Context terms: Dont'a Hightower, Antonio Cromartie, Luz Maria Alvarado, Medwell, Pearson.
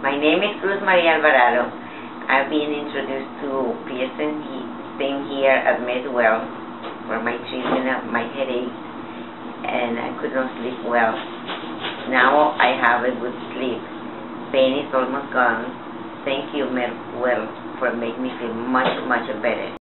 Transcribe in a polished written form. My name is Luz Maria Alvarado. I've been introduced to Pearson. He came here at Medwell for my treatment of my headache, and I could not sleep well. Now I have a good sleep. Pain is almost gone. Thank you, Medwell, for making me feel much, much better.